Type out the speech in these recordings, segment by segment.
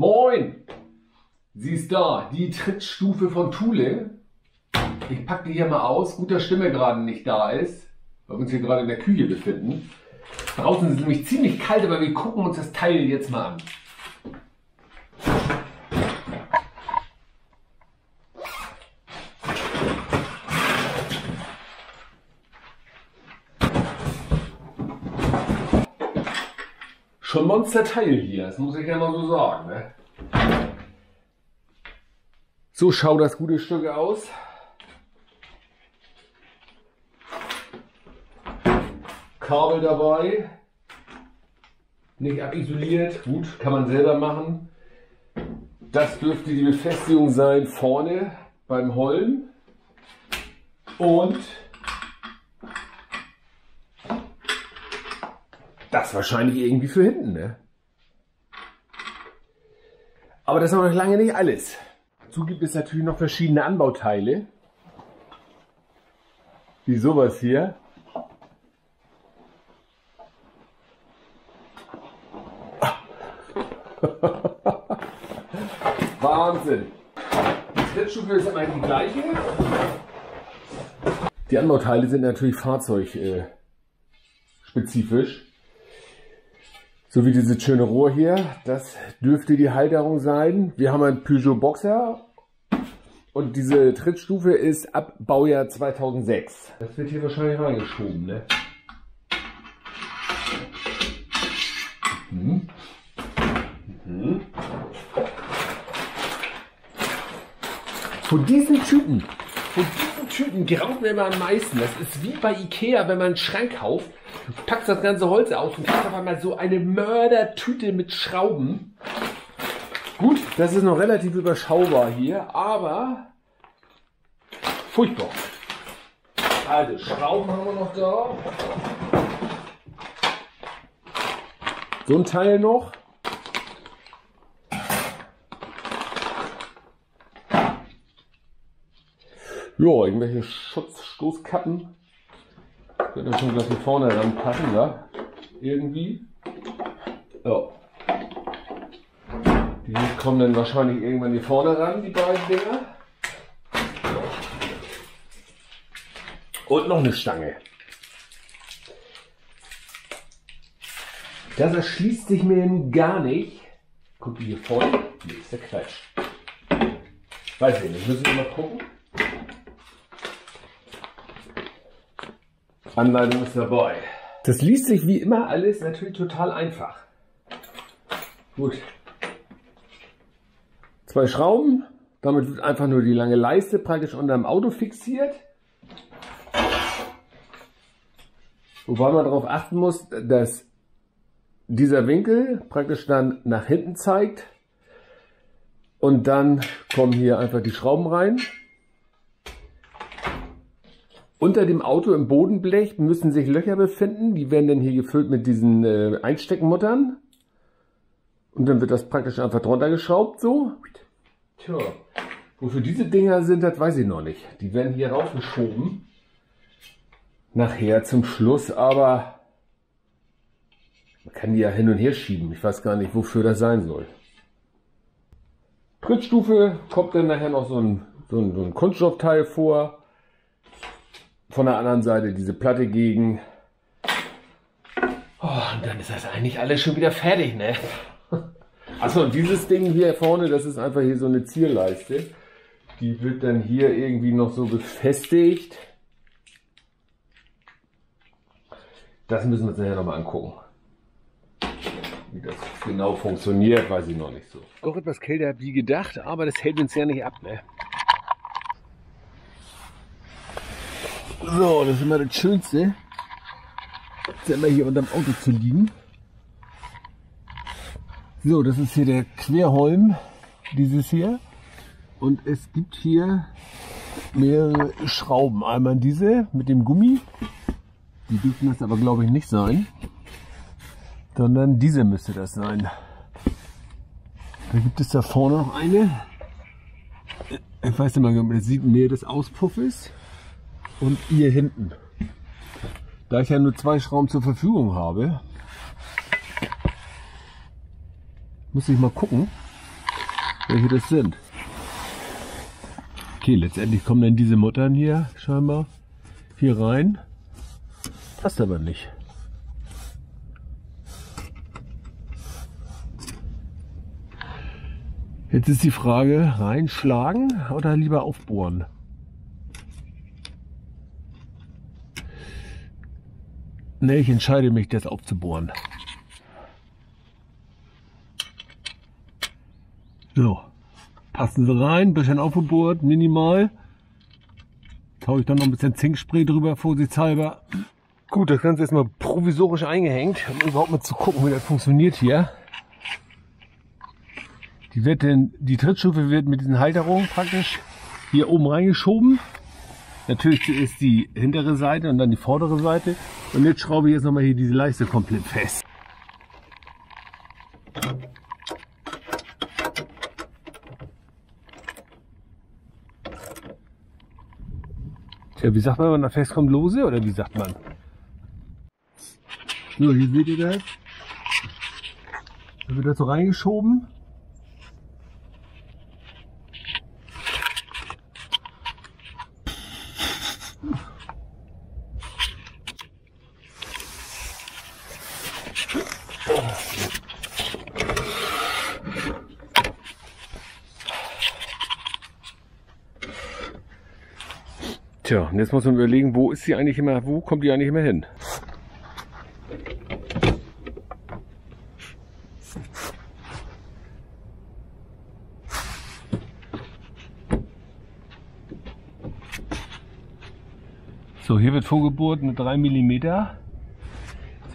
Moin! Sie ist da, die Trittstufe von Thule. Ich packe die hier mal aus, gut, dass Stimme gerade nicht da ist, weil wir uns hier gerade in der Küche befinden. Draußen ist es nämlich ziemlich kalt, aber wir gucken uns das Teil jetzt mal an. Schon Monsterteil hier, das muss ich ja mal so sagen, ne? So schaut das gute Stück aus. Kabel dabei, nicht abisoliert, gut, kann man selber machen. Das dürfte die Befestigung sein vorne beim Holm und das wahrscheinlich irgendwie für hinten, ne? Aber das ist noch lange nicht alles. Dazu gibt es natürlich noch verschiedene Anbauteile, wie sowas hier. Wahnsinn! Die Trittstufe ist immer die gleiche. Die Anbauteile sind natürlich fahrzeugspezifisch. So wie dieses schöne Rohr hier, das dürfte die Halterung sein. Wir haben einen Peugeot Boxer und diese Trittstufe ist ab Baujahr 2006. Das wird hier wahrscheinlich reingeschoben, ne? Mhm. Mhm. Von diesen Typen graut mir immer am meisten. Das ist wie bei Ikea, wenn man einen Schrank kauft. Du packst das ganze Holz auf und kriegst auf einmal so eine Mördertüte mit Schrauben. Gut, das ist noch relativ überschaubar hier, aber furchtbar. Also Schrauben haben wir noch da. So ein Teil noch. Ja, irgendwelche Schutzstoßkappen. Wird das schon gleich hier vorne dann passen, ja? Irgendwie. Ja. Die kommen dann wahrscheinlich irgendwann hier vorne ran, die beiden Dinger. Und noch eine Stange. Das erschließt sich mir nun gar nicht. Guck die hier vorne. Nee, ist der Quatsch. Weiß ich nicht, müssen wir mal gucken. Anleitung ist dabei. Das liest sich wie immer alles natürlich total einfach. Gut. 2 Schrauben. Damit wird einfach nur die lange Leiste praktisch unter dem Auto fixiert. Wobei man darauf achten muss, dass dieser Winkel praktisch dann nach hinten zeigt. Und dann kommen hier einfach die Schrauben rein. Unter dem Auto im Bodenblech müssen sich Löcher befinden, die werden dann hier gefüllt mit diesen Einsteckmuttern und dann wird das praktisch einfach drunter geschraubt so. Tja, wofür diese Dinger sind, das weiß ich noch nicht. Die werden hier raufgeschoben, nachher zum Schluss, aber man kann die ja hin und her schieben. Ich weiß gar nicht, wofür das sein soll. Trittstufe, kommt dann nachher noch so ein Kunststoffteil vor. Von der anderen Seite diese Platte gegen. Oh, und dann ist das eigentlich alles schon wieder fertig, ne? Achso, und dieses Ding hier vorne, das ist einfach hier so eine Zierleiste. Die wird dann hier irgendwie noch so befestigt. Das müssen wir uns nachher nochmal angucken. Wie das genau funktioniert, weiß ich noch nicht so. Auch etwas kälter wie gedacht, aber das hält uns ja nicht ab, ne? So, das ist immer das Schönste, das ist immer hier unterm Auto zu liegen. So, das ist hier der Querholm, dieses hier. Und es gibt hier mehrere Schrauben. Einmal diese mit dem Gummi, die dürfen das aber glaube ich nicht sein, sondern diese müsste das sein. Da gibt es da vorne noch eine, ich weiß nicht mal, ob man das sieht, in der Nähe des Auspuffes. Und hier hinten. Da ich ja nur 2 Schrauben zur Verfügung habe, muss ich mal gucken, welche das sind. Okay, letztendlich kommen dann diese Muttern hier scheinbar hier rein. Passt aber nicht. Jetzt ist die Frage, reinschlagen oder lieber aufbohren? Ne, ich entscheide mich, das aufzubohren. So, passen sie rein, bisschen aufgebohrt, minimal. Tauche ich dann noch ein bisschen Zinkspray drüber, vorsichtshalber. Gut, das Ganze ist mal provisorisch eingehängt, um überhaupt mal zu gucken, wie das funktioniert hier. Die Trittstufe wird mit diesen Halterungen praktisch hier oben reingeschoben. Natürlich ist die hintere Seite und dann die vordere Seite. Und jetzt schraube ich jetzt nochmal hier diese Leiste komplett fest. Tja, wie sagt man, wenn man festkommt, lose oder wie sagt man? So, hier seht ihr das. Da wird das so reingeschoben. Tja, und jetzt muss man überlegen, wo kommt die eigentlich immer hin? So, hier wird vorgebohrt mit 3 mm. Jetzt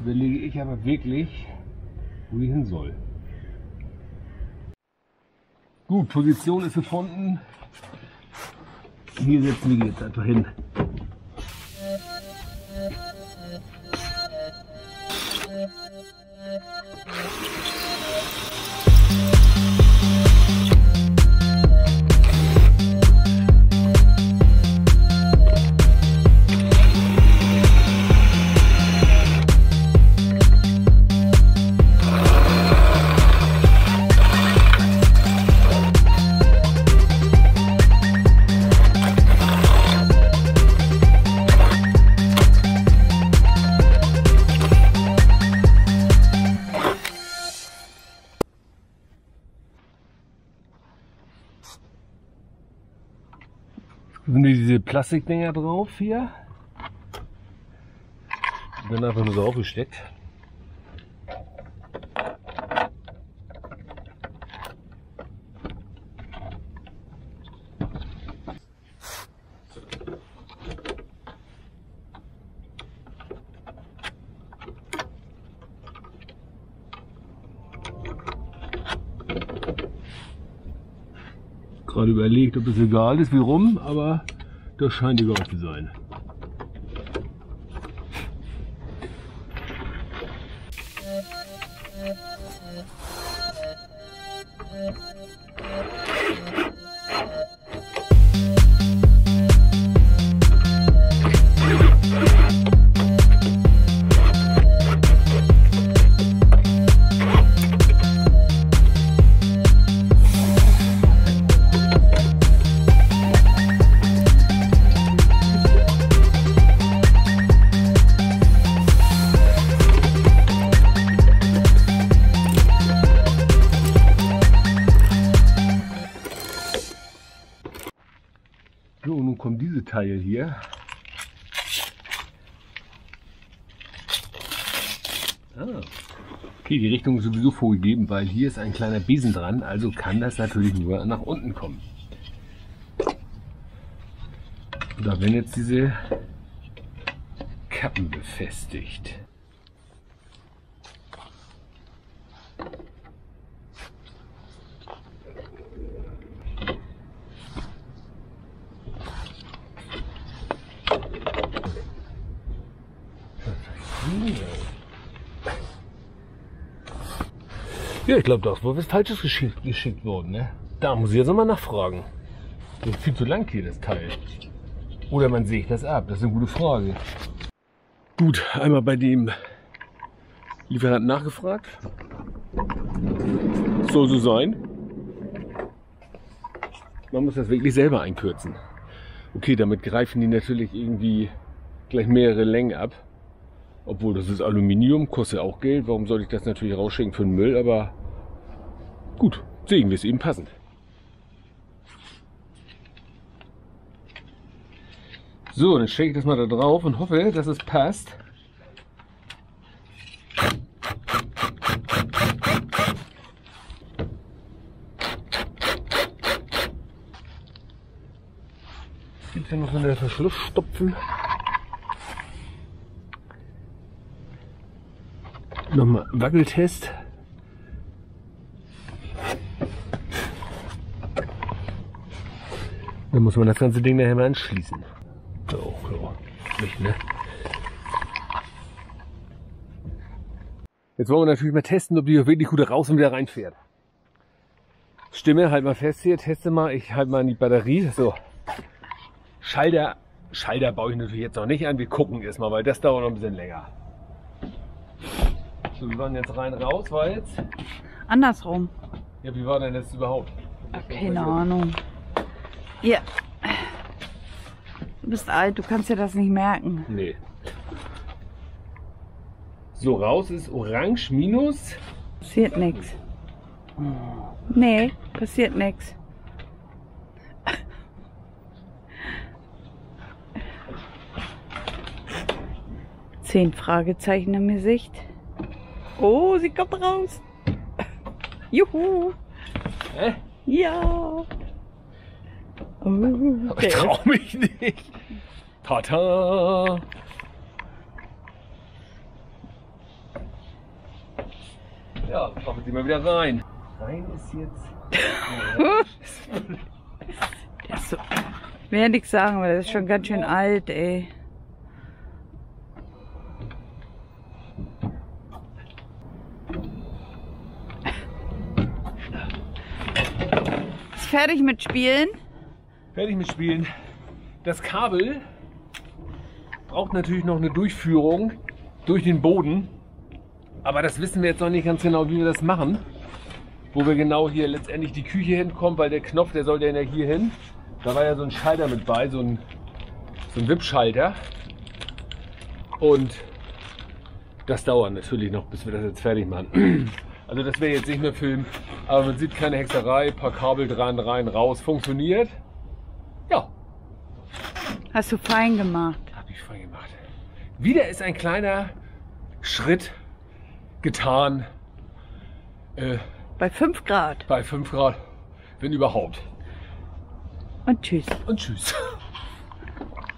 überlege ich aber wirklich, wo die hin soll. Gut, Position ist gefunden. Hier setzen wir die jetzt einfach hin. Sind diese Plastikdinger drauf hier. Und dann einfach nur so aufgesteckt. Gerade überlegt, ob es egal ist, wie rum, aber das scheint egal zu sein. So, nun kommen diese Teile hier. Ah, okay, die Richtung ist sowieso vorgegeben, weil hier ist ein kleiner Besen dran, also kann das natürlich nur nach unten kommen. Da werden jetzt diese Kappen befestigt. Ja, ich glaube, da ist wohl was Falsches geschickt worden, ne? Da muss ich jetzt nochmal nachfragen. Das ist viel zu lang hier, das Teil. Oder man sägt das ab, das ist eine gute Frage. Gut, einmal bei dem Lieferanten nachgefragt. Soll so sein. Man muss das wirklich selber einkürzen. Okay, damit greifen die natürlich irgendwie gleich mehrere Längen ab. Obwohl, das ist Aluminium, kostet ja auch Geld. Warum soll ich das natürlich rausschicken für den Müll? Aber gut, sehen wir es eben passend. So, dann stecke ich das mal da drauf und hoffe, dass es passt. Gibt es ja noch so einen Verschlussstopfen. Nochmal Wackeltest. Dann muss man das ganze Ding nachher mal anschließen. So, klar. Nicht, ne? Jetzt wollen wir natürlich mal testen, ob die hier wirklich gut raus und wieder reinfährt. Stimme, halt mal fest hier, teste mal. Ich halte mal an die Batterie. So. Schalter baue ich natürlich jetzt noch nicht an. Wir gucken erstmal, weil das dauert noch ein bisschen länger. So, wir waren jetzt rein, raus, war jetzt? Andersrum. Ja, wie war denn das überhaupt? Keine Ahnung. Ja. Du bist alt, du kannst dir das nicht merken. Nee. So, raus ist orange minus. Passiert nichts. Nee, passiert nichts. Zehn Fragezeichen im Gesicht. Oh, sie kommt raus. Juhu. Hä? Ja. Oh, okay. Ich trau mich nicht. Tata. Ja, kommen Sie mal wieder rein. Rein ist jetzt... Der ist so... Ich will ja nichts sagen, weil das ist schon ganz schön alt, ey. Ist fertig mit Spielen? Fertig mit Spielen. Das Kabel braucht natürlich noch eine Durchführung durch den Boden. Aber das wissen wir jetzt noch nicht ganz genau, wie wir das machen. Wo wir genau hier letztendlich die Küche hinkommen, weil der Knopf, der soll ja hier hin. Da war ja so ein Schalter mit bei, so ein Wippschalter. Und das dauert natürlich noch, bis wir das jetzt fertig machen. Also das wäre jetzt nicht mehr Film, aber man sieht keine Hexerei, ein paar Kabel dran, rein, raus, funktioniert. Ja. Hast du fein gemacht. Hab ich fein gemacht. Wieder ist ein kleiner Schritt getan. Bei 5 Grad. Bei 5 Grad, wenn überhaupt. Und tschüss. Und tschüss.